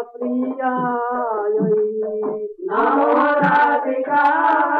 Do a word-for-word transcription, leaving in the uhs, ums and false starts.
Priya, Namo Radhika.